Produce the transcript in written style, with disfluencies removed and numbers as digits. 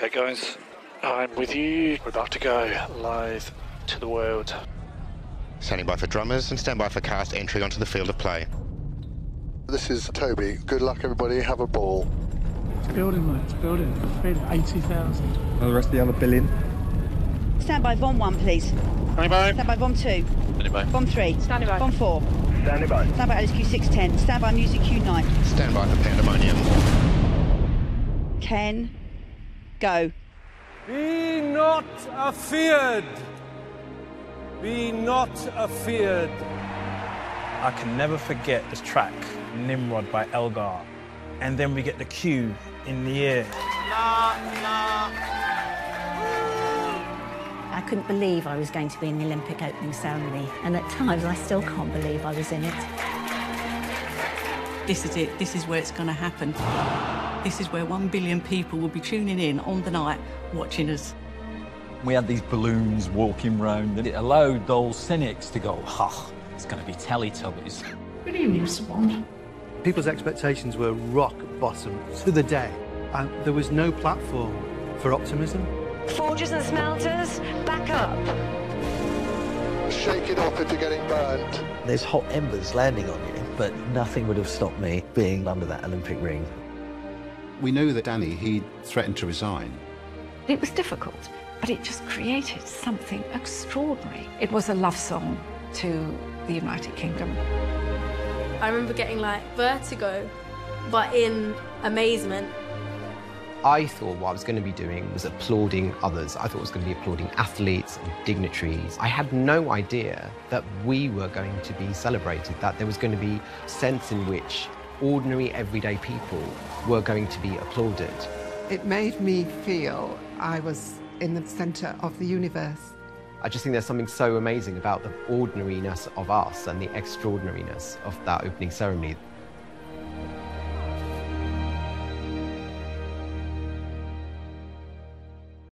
Okay guys, I'm with you. We're about to go live to the world. Standing by for drummers and stand by for cast entry onto the field of play. This is Toby. Good luck everybody, have a ball. It's building, mate, it's building. It's 80,000. And the rest of the other billion. Stand by bomb 1, please. Standing by. Stand by bomb 2. Standing by. Bomb 3. Standing by. Bomb 4. Standing by. Stand by LSQ 610. Stand by music Q9. Stand by for pandemonium. 10. Go. Be not afeared. Be not afeared. I can never forget this track, Nimrod by Elgar. And then we get the cue in the ear. La, la. I couldn't believe I was going to be in the Olympic opening ceremony. And at times, I still can't believe I was in it. This is it. This is where it's going to happen. This is where 1 billion people will be tuning in on the night, watching us. We had these balloons walking round, and it allowed those cynics to go, oh, it's going to be Teletubbies. Good evening, Swan. People's expectations were rock bottom to the day, and there was no platform for optimism. Forgers and smelters, back up. Shake it off if you're getting burned. There's hot embers landing on you, but nothing would have stopped me being under that Olympic ring. We know that Danny, he threatened to resign. It was difficult, but it just created something extraordinary. It was a love song to the United Kingdom. I remember getting, like, vertigo, but in amazement. I thought what I was going to be doing was applauding others. I thought I was going to be applauding athletes and dignitaries. I had no idea that we were going to be celebrated, that there was going to be a sense in which ordinary, everyday people were going to be applauded. It made me feel I was in the centre of the universe. I just think there's something so amazing about the ordinariness of us and the extraordinariness of that opening ceremony.